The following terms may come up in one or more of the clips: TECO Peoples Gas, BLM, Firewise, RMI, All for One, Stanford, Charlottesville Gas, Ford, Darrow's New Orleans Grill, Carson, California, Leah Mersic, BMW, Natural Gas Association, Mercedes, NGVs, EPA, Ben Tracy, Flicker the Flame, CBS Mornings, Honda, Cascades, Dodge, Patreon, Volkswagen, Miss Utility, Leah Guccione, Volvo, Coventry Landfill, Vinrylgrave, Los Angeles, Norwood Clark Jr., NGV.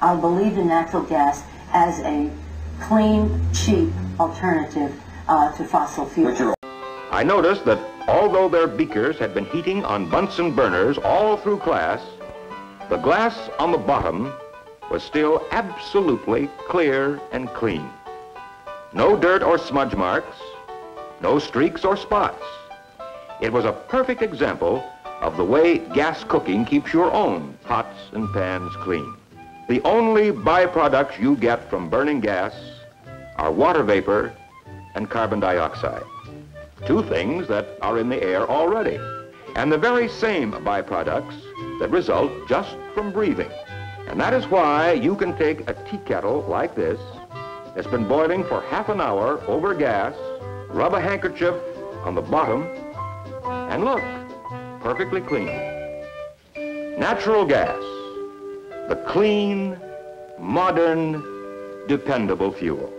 I believed in natural gas as a clean, cheap alternative to fossil fuels. I noticed that although their beakers had been heating on Bunsen burners all through class, the glass on the bottom was still absolutely clear and clean. No dirt or smudge marks, no streaks or spots. It was a perfect example of the way gas cooking keeps your own pots and pans clean. The only byproducts you get from burning gas are water vapor and carbon dioxide, two things that are in the air already, and the very same byproducts that result just from breathing. And that is why you can take a tea kettle like this that's been boiling for half an hour over gas, rub a handkerchief on the bottom, and look, perfectly clean. Natural gas, the clean, modern, dependable fuel.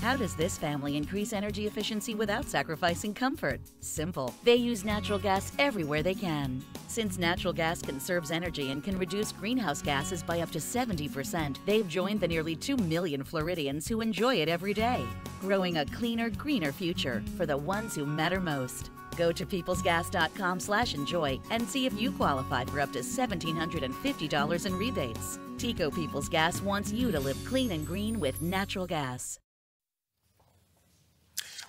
How does this family increase energy efficiency without sacrificing comfort? Simple. They use natural gas everywhere they can. Since natural gas conserves energy and can reduce greenhouse gases by up to 70%, they've joined the nearly 2 million Floridians who enjoy it every day, growing a cleaner, greener future for the ones who matter most. Go to peoplesgas.com/enjoy and see if you qualify for up to $1,750 in rebates. TECO Peoples Gas wants you to live clean and green with natural gas.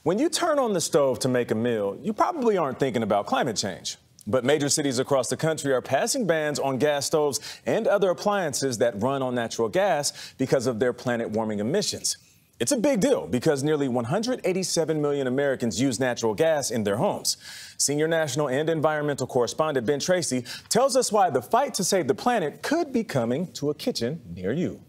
When you turn on the stove to make a meal, you probably aren't thinking about climate change. But major cities across the country are passing bans on gas stoves and other appliances that run on natural gas because of their planet-warming emissions. It's a big deal because nearly 187 million Americans use natural gas in their homes. Senior national and environmental correspondent Ben Tracy tells us why the fight to save the planet could be coming to a kitchen near you.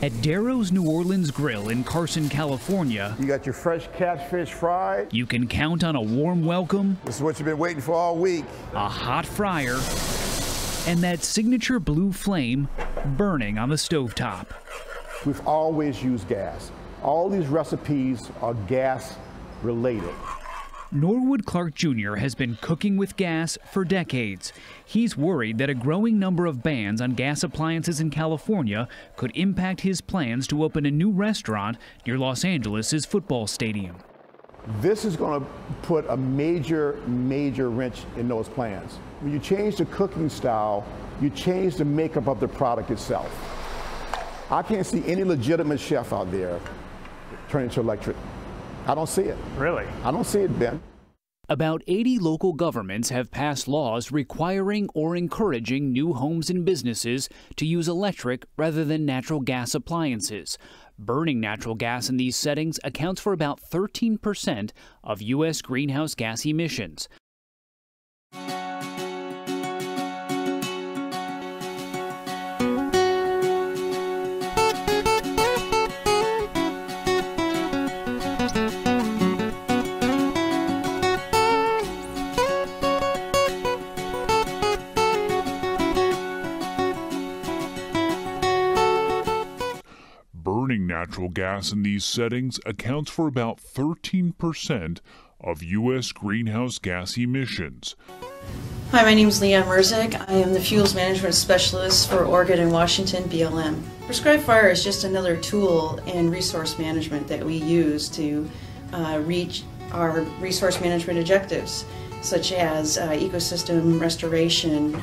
At Darrow's New Orleans Grill in Carson, California, you got your fresh catfish fried. You can count on a warm welcome. This is what you've been waiting for all week. A hot fryer and that signature blue flame burning on the stovetop. We've always used gas. All these recipes are gas related. Norwood Clark Jr. has been cooking with gas for decades. He's worried that a growing number of bans on gas appliances in California could impact his plans to open a new restaurant near Los Angeles' football stadium. This is going to put a major, major wrench in those plans. When you change the cooking style, you change the makeup of the product itself. I can't see any legitimate chef out there turning to electric. I don't see it. Really? I don't see it, Ben. About 80 local governments have passed laws requiring or encouraging new homes and businesses to use electric rather than natural gas appliances. Burning natural gas in these settings accounts for about 13% of U.S. greenhouse gas emissions. Natural gas in these settings accounts for about 13% of U.S. greenhouse gas emissions. Hi, my name is Leah Mersic. I am the Fuels Management Specialist for Oregon and Washington, BLM. Prescribed fire is just another tool in resource management that we use to reach our resource management objectives, such as ecosystem restoration,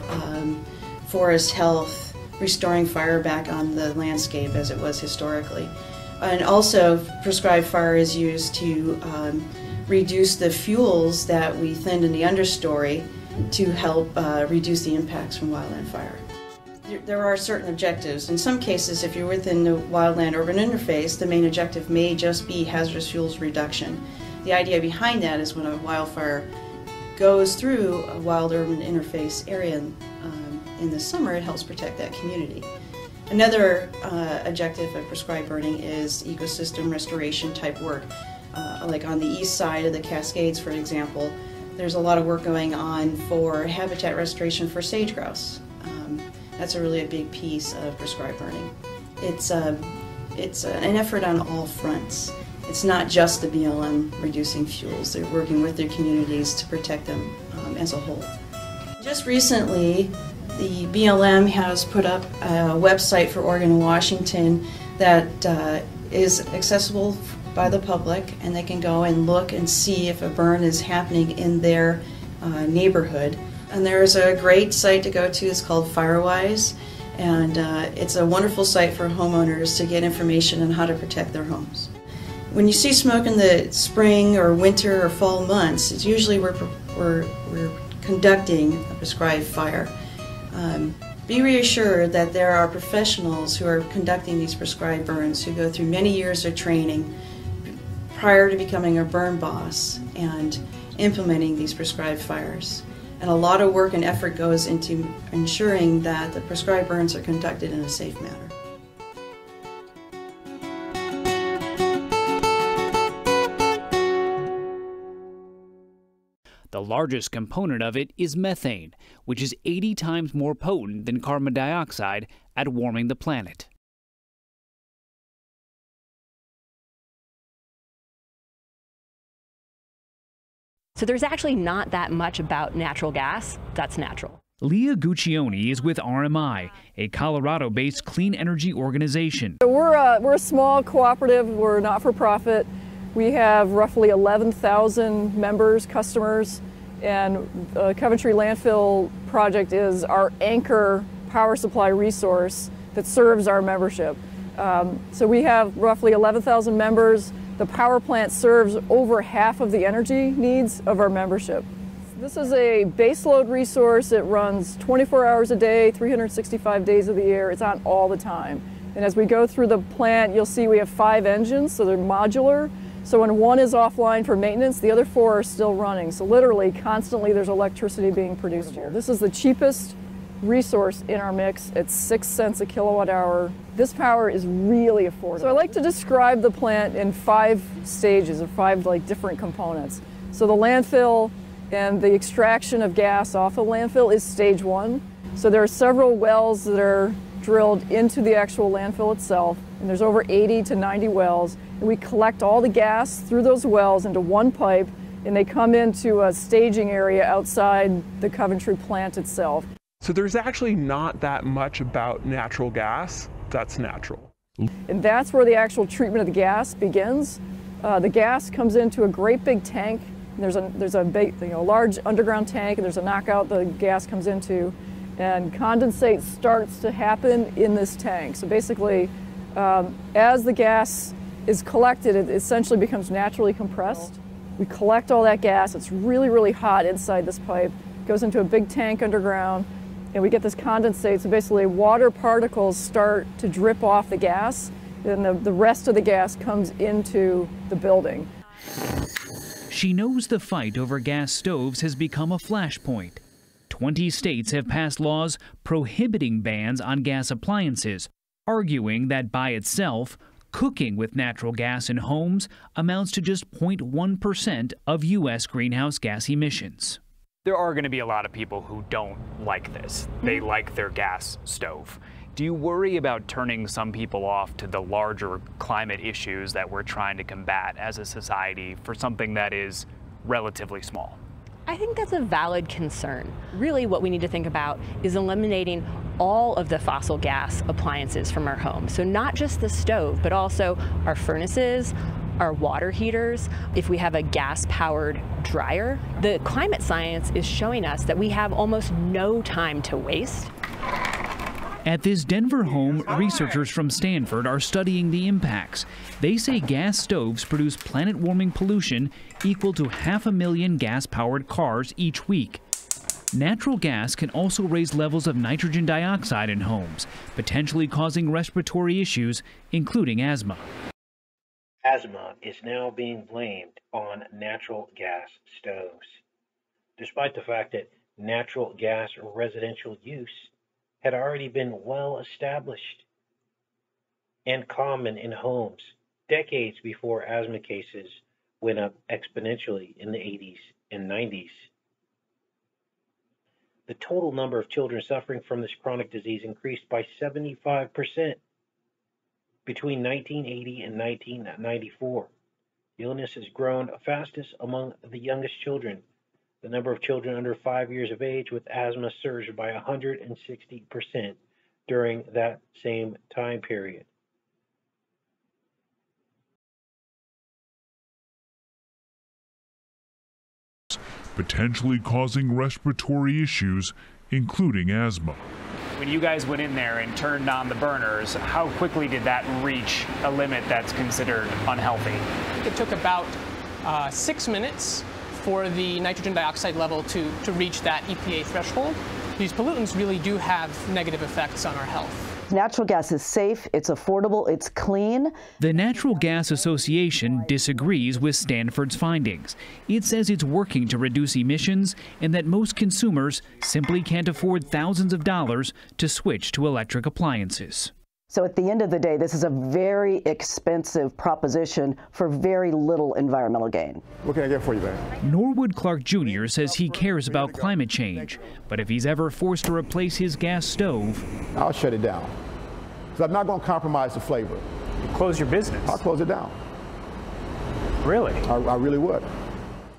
forest health, restoring fire back on the landscape as it was historically. And also, prescribed fire is used to reduce the fuels that we thin in the understory to help reduce the impacts from wildland fire. There are certain objectives. In some cases, if you're within the wildland-urban interface, the main objective may just be hazardous fuels reduction. The idea behind that is when a wildfire goes through a wild-urban interface area in the summer, it helps protect that community. Another objective of prescribed burning is ecosystem restoration type work. Like on the east side of the Cascades, for example, there's a lot of work going on for habitat restoration for sage grouse. That's a big piece of prescribed burning. It's an effort on all fronts. It's not just the BLM reducing fuels. They're working with their communities to protect them as a whole. Just recently, The BLM has put up a website for Oregon and Washington that is accessible by the public, and they can go and look and see if a burn is happening in their neighborhood. And there's a great site to go to, it's called Firewise, and it's a wonderful site for homeowners to get information on how to protect their homes. When you see smoke in the spring or winter or fall months, it's usually we're conducting a prescribed fire. Be reassured that there are professionals who are conducting these prescribed burns who go through many years of training prior to becoming a burn boss and implementing these prescribed fires. And a lot of work and effort goes into ensuring that the prescribed burns are conducted in a safe manner. The largest component of it is methane, which is 80 times more potent than carbon dioxide at warming the planet. So there's actually not that much about natural gas that's natural. Leah Guccione is with RMI, a Colorado-based clean energy organization. We're a small cooperative, we're not for profit. We have roughly 11,000 members, customers, and the Coventry Landfill project is our anchor power supply resource that serves our membership. So we have roughly 11,000 members. The power plant serves over half of the energy needs of our membership. This is a baseload resource. It runs 24 hours a day, 365 days of the year. It's on all the time. And as we go through the plant, you'll see we have 5 engines, so they're modular. So when one is offline for maintenance, the other 4 are still running. So literally, constantly, there's electricity being produced here. This is the cheapest resource in our mix. It's 6 cents a kilowatt hour. This power is really affordable. So I like to describe the plant in 5 stages or 5 different components. So the landfill and the extraction of gas off the landfill is stage 1. So there are several wells that are drilled into the actual landfill itself, and there's over 80 to 90 wells, and we collect all the gas through those wells into one pipe, and they come into a staging area outside the Coventry plant itself. So there's actually not that much about natural gas that's natural. And that's where the actual treatment of the gas begins. The gas comes into a great big tank, and there's a large underground tank, and there's a knockout the gas comes into, and condensate starts to happen in this tank. So basically, as the gas is collected, it essentially becomes naturally compressed. We collect all that gas. It's really, really hot inside this pipe. It goes into a big tank underground, and we get this condensate. So basically, water particles start to drip off the gas, and the rest of the gas comes into the building. She knows the fight over gas stoves has become a flashpoint. 20 states have passed laws prohibiting bans on gas appliances, arguing that by itself, cooking with natural gas in homes amounts to just 0.1% of U.S. greenhouse gas emissions. There are going to be a lot of people who don't like this. They like their gas stove. Do you worry about turning some people off to the larger climate issues that we're trying to combat as a society for something that is relatively small? I think that's a valid concern. Really what we need to think about is eliminating all of the fossil gas appliances from our home. So not just the stove, but also our furnaces, our water heaters. If we have a gas-powered dryer, the climate science is showing us that we have almost no time to waste. At this Denver home, researchers from Stanford are studying the impacts. They say gas stoves produce planet-warming pollution equal to 500,000 gas-powered cars each week. Natural gas can also raise levels of nitrogen dioxide in homes, potentially causing respiratory issues, including asthma. Asthma is now being blamed on natural gas stoves, despite the fact that natural gas residential use had already been well established and common in homes decades before asthma cases went up exponentially in the 80s and 90s. The total number of children suffering from this chronic disease increased by 75% between 1980 and 1994. The illness has grown fastest among the youngest children, The number of children under 5 years of age with asthma surged by 160% during that same time period. Potentially causing respiratory issues, including asthma. When you guys went in there and turned on the burners, how quickly did that reach a limit that's considered unhealthy? It took about 6 minutes for the nitrogen dioxide level to reach that EPA threshold. These pollutants really do have negative effects on our health. Natural gas is safe, it's affordable, it's clean. The Natural Gas Association disagrees with Stanford's findings. It says it's working to reduce emissions and that most consumers simply can't afford thousands of dollars to switch to electric appliances. So at the end of the day, this is a very expensive proposition for very little environmental gain. What can I get for you, Ben? Norwood Clark Jr. says he cares about climate change, but if he's ever forced to replace his gas stove, I'll shut it down. Because I'm not going to compromise the flavor. You close your business. I'll close it down. Really? I really would.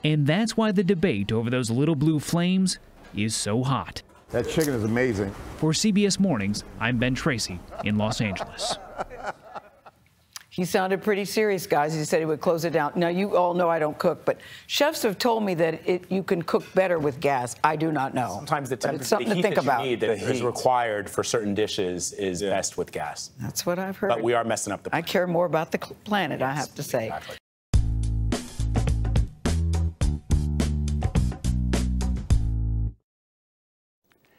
And that's why the debate over those little blue flames is so hot. That chicken is amazing. For CBS Mornings, I'm Ben Tracy in Los Angeles. He sounded pretty serious, guys. He said he would close it down. Now, you all know I don't cook, but chefs have told me that you can cook better with gas. I do not know. Sometimes the temperature, the heat that you need that is required for certain dishes is best with gas. That's what I've heard. But we are messing up the planet. I care more about the planet, yes, I have to say. Exactly.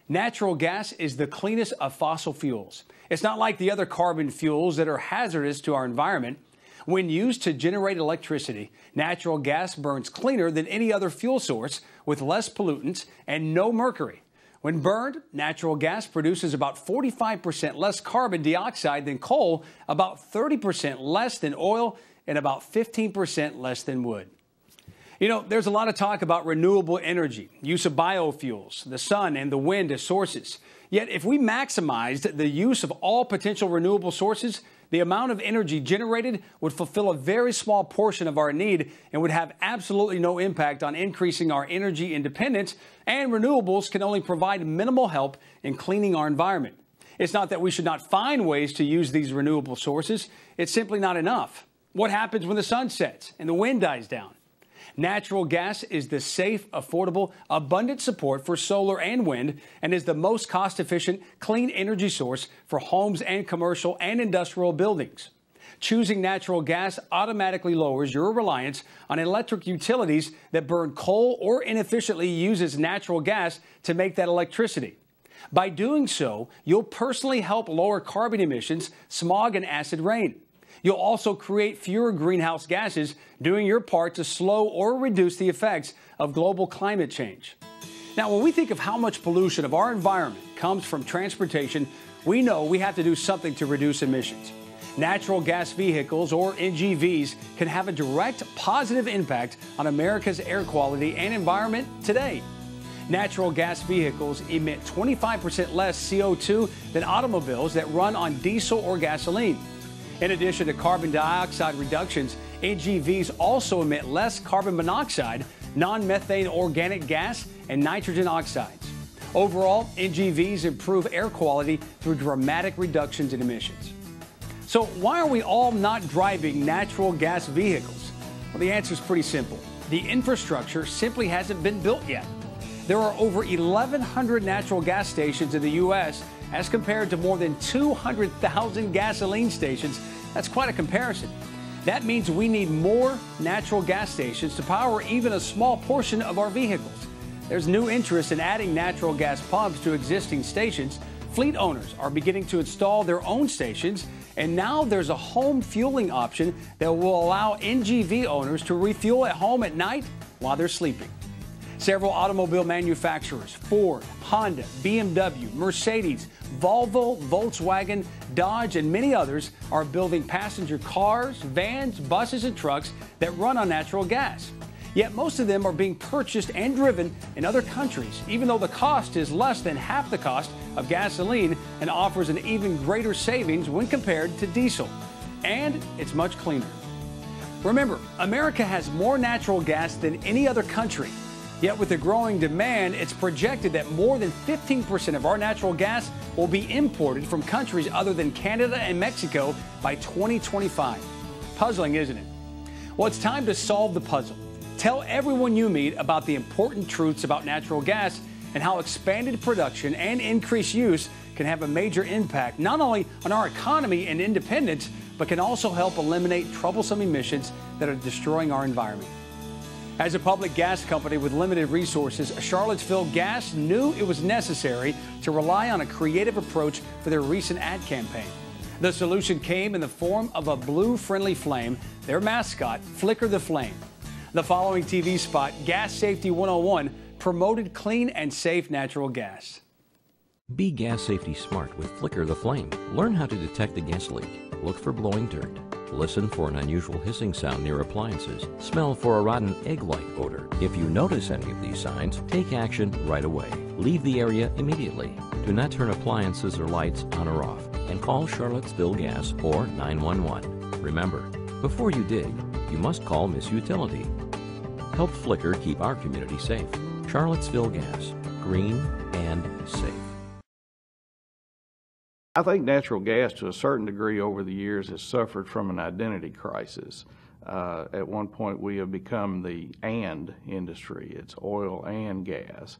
Natural gas is the cleanest of fossil fuels. It's not like the other carbon fuels that are hazardous to our environment. When used to generate electricity, natural gas burns cleaner than any other fuel source with less pollutants and no mercury. When burned, natural gas produces about 45% less carbon dioxide than coal, about 30% less than oil, and about 15% less than wood. You know, there's a lot of talk about renewable energy, use of biofuels, the sun and the wind as sources. Yet if we maximized the use of all potential renewable sources, the amount of energy generated would fulfill a very small portion of our need and would have absolutely no impact on increasing our energy independence, and renewables can only provide minimal help in cleaning our environment. It's not that we should not find ways to use these renewable sources. It's simply not enough. What happens when the sun sets and the wind dies down? Natural gas is the safe, affordable, abundant support for solar and wind, and is the most cost-efficient, clean energy source for homes and commercial and industrial buildings. Choosing natural gas automatically lowers your reliance on electric utilities that burn coal or inefficiently uses natural gas to make that electricity. By doing so, you'll personally help lower carbon emissions, smog, and acid rain. You'll also create fewer greenhouse gases, doing your part to slow or reduce the effects of global climate change. Now, when we think of how much pollution of our environment comes from transportation, we know we have to do something to reduce emissions. Natural gas vehicles, or NGVs, can have a direct positive impact on America's air quality and environment today. Natural gas vehicles emit 25% less CO2 than automobiles that run on diesel or gasoline. In addition to carbon dioxide reductions, NGVs also emit less carbon monoxide, non-methane organic gas, and nitrogen oxides. Overall, NGVs improve air quality through dramatic reductions in emissions. So why are we all not driving natural gas vehicles? Well, the answer is pretty simple. The infrastructure simply hasn't been built yet. There are over 1,100 natural gas stations in the U.S., as compared to more than 200,000 gasoline stations. That's quite a comparison. That means we need more natural gas stations to power even a small portion of our vehicles. There's new interest in adding natural gas pumps to existing stations. Fleet owners are beginning to install their own stations, and now there's a home fueling option that will allow NGV owners to refuel at home at night while they're sleeping. Several automobile manufacturers, Ford, Honda, BMW, Mercedes, Volvo, Volkswagen, Dodge, and many others, are building passenger cars, vans, buses, and trucks that run on natural gas. Yet most of them are being purchased and driven in other countries, even though the cost is less than half the cost of gasoline and offers an even greater savings when compared to diesel. And it's much cleaner. Remember, America has more natural gas than any other country. Yet with the growing demand, it's projected that more than 15% of our natural gas will be imported from countries other than Canada and Mexico by 2025. Puzzling, isn't it? Well, it's time to solve the puzzle. Tell everyone you meet about the important truths about natural gas and how expanded production and increased use can have a major impact not only on our economy and independence, but can also help eliminate troublesome emissions that are destroying our environment. As a public gas company with limited resources, Charlottesville Gas knew it was necessary to rely on a creative approach for their recent ad campaign. The solution came in the form of a blue-friendly flame, their mascot, Flicker the Flame. The following TV spot, Gas Safety 101, promoted clean and safe natural gas. Be gas safety smart with Flicker the Flame. Learn how to detect a gas leak. Look for blowing dirt. Listen for an unusual hissing sound near appliances. Smell for a rotten egg-like odor. If you notice any of these signs, take action right away. Leave the area immediately. Do not turn appliances or lights on or off. And call Charlottesville Gas or 911. Remember, before you dig, you must call Miss Utility. Help Flicker keep our community safe. Charlottesville Gas, green and safe. I think natural gas, to a certain degree over the years, has suffered from an identity crisis. At one point, we have become the "and" industry. It's oil and gas.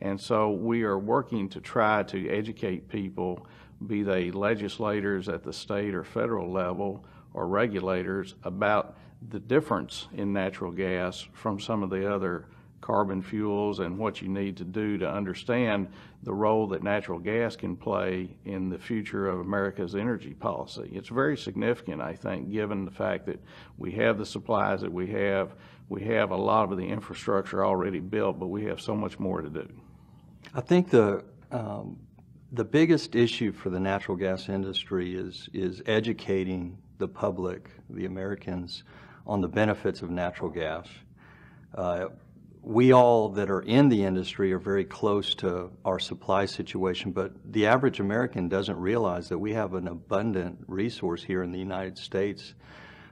And so we are working to try to educate people, be they legislators at the state or federal level or regulators, about the difference in natural gas from some of the other carbon fuels and what you need to do to understand the role that natural gas can play in the future of America's energy policy. It's very significant, I think, given the fact that we have the supplies that we have a lot of the infrastructure already built, but we have so much more to do. I think the biggest issue for the natural gas industry is educating the public, the Americans, on the benefits of natural gas. We all that are in the industry are very close to our supply situation, but the average American doesn't realize that we have an abundant resource here in the United States.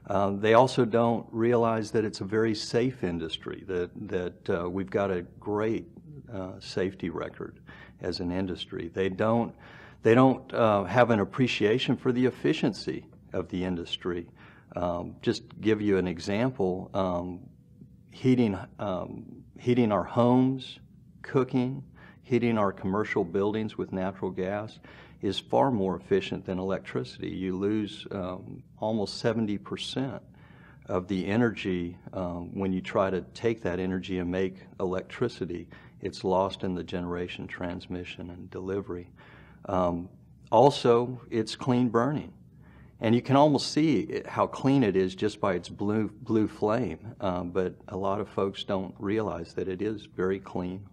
They also don't realize that it's a very safe industry, that we've got a great safety record as an industry. They don't have an appreciation for the efficiency of the industry. Just to give you an example, heating our homes, cooking, heating our commercial buildings with natural gas is far more efficient than electricity. You lose almost 70% of the energy when you try to take that energy and make electricity. It's lost in the generation, transmission, and delivery. Also, it's clean burning. And you can almost see how clean it is just by its blue flame, but a lot of folks don't realize that it is very clean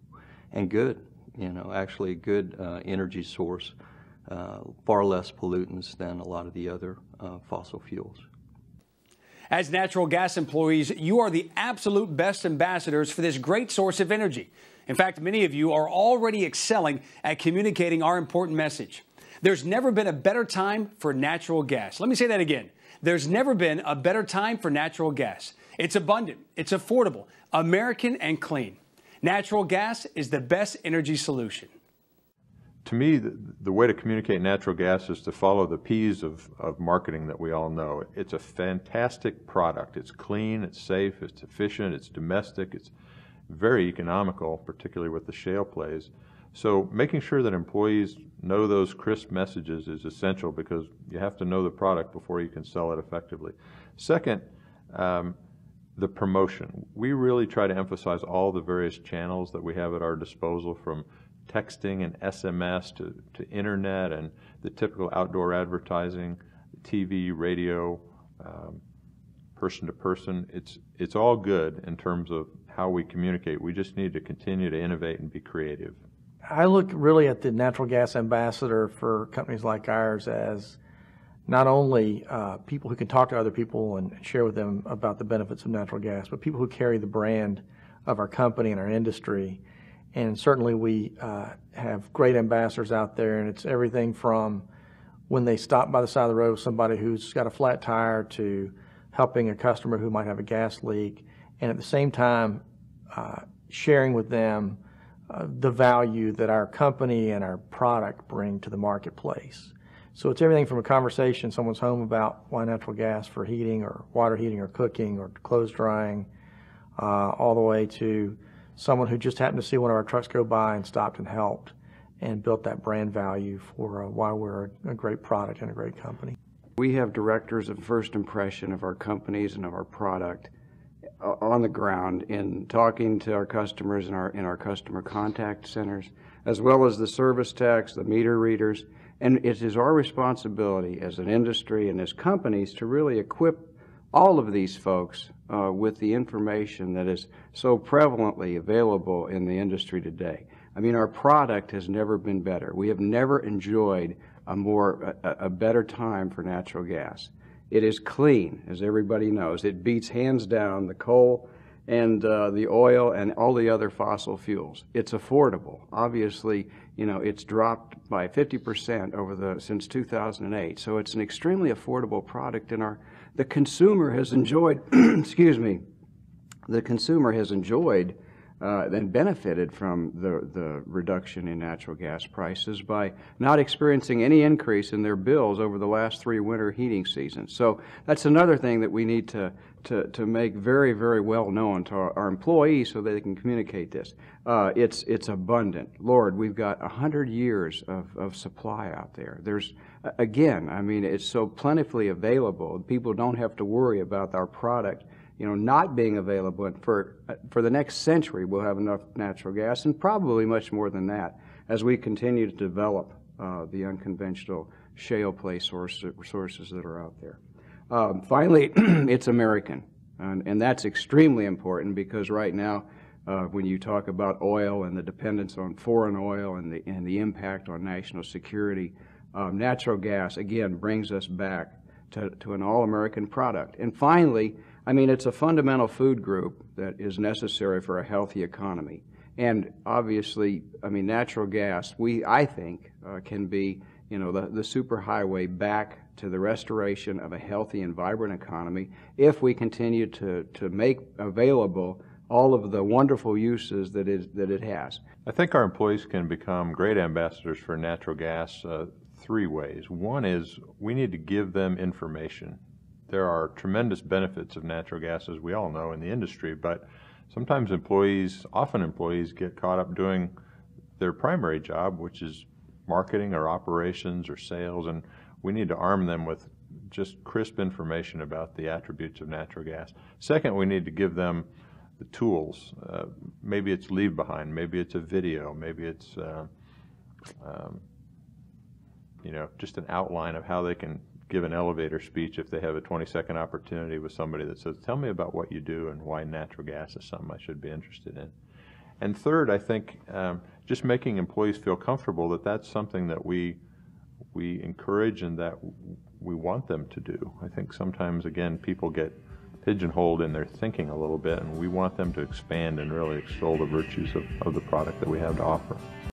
and good, you know, actually a good energy source, far less pollutants than a lot of the other fossil fuels. As natural gas employees, you are the absolute best ambassadors for this great source of energy. In fact, many of you are already excelling at communicating our important message. There's never been a better time for natural gas. Let me say that again. There's never been a better time for natural gas. It's abundant, it's affordable, American and clean. Natural gas is the best energy solution. To me, the way to communicate natural gas is to follow the P's of marketing that we all know. It's a fantastic product. It's clean, it's safe, it's efficient, it's domestic, it's very economical, particularly with the shale plays. So making sure that employees know those crisp messages is essential, because you have to know the product before you can sell it effectively. Second, the promotion. We really try to emphasize all the various channels that we have at our disposal, from texting and SMS to internet and the typical outdoor advertising, TV, radio, person to person. It's all good in terms of how we communicate. We just need to continue to innovate and be creative. I look really at the natural gas ambassador for companies like ours as not only people who can talk to other people and share with them about the benefits of natural gas, but people who carry the brand of our company and our industry. And certainly we have great ambassadors out there, and it's everything from when they stop by the side of the road with somebody who's got a flat tire to helping a customer who might have a gas leak. And at the same time, sharing with them the value that our company and our product bring to the marketplace. So it's everything from a conversation in someone's home about why natural gas for heating or water heating or cooking or clothes drying, all the way to someone who just happened to see one of our trucks go by and stopped and helped and built that brand value for why we're a great product and a great company. We have directors of first impression of our companies and of our product on the ground in talking to our customers in our customer contact centers, as well as the service techs, the meter readers. And it is our responsibility as an industry and as companies to really equip all of these folks with the information that is so prevalently available in the industry today. I mean, our product has never been better. We have never enjoyed a better time for natural gas. It is clean, as everybody knows. It beats hands down the coal and the oil and all the other fossil fuels. It's affordable. Obviously, you know, it's dropped by 50% since 2008. So it's an extremely affordable product, and the consumer has enjoyed excuse me, the consumer has enjoyed and benefited from the reduction in natural gas prices by not experiencing any increase in their bills over the last three winter heating seasons. So that's another thing that we need to make very, very well known to our employees so that they can communicate this. It's abundant. Lord, we've got 100 years of supply out there. There's, again, I mean, it's so plentifully available. People don't have to worry about our product, you know, not being available. And for the next century, we'll have enough natural gas, and probably much more than that, as we continue to develop the unconventional shale play sources that are out there. Finally, it's American, and that's extremely important, because right now, when you talk about oil and the dependence on foreign oil and the impact on national security, natural gas, again, brings us back to an all-American product. And finally, I mean, it's a fundamental food group that is necessary for a healthy economy. And obviously, I mean, natural gas, I think, can be, you know, the superhighway back to the restoration of a healthy and vibrant economy if we continue to make available all of the wonderful uses that it has. I think our employees can become great ambassadors for natural gas three ways. One is we need to give them information. There are tremendous benefits of natural gas, as we all know, in the industry, but sometimes often employees get caught up doing their primary job, which is marketing or operations or sales, and we need to arm them with just crisp information about the attributes of natural gas. Second, we need to give them the tools. Maybe it's leave behind, maybe it's a video, maybe it's you know, just an outline of how they can give an elevator speech if they have a 20-second opportunity with somebody that says, tell me about what you do and why natural gas is something I should be interested in. And third, I think just making employees feel comfortable that that's something that we encourage and that we want them to do. I think sometimes, again, people get pigeonholed in their thinking a little bit, and we want them to expand and really extol the virtues of the product that we have to offer.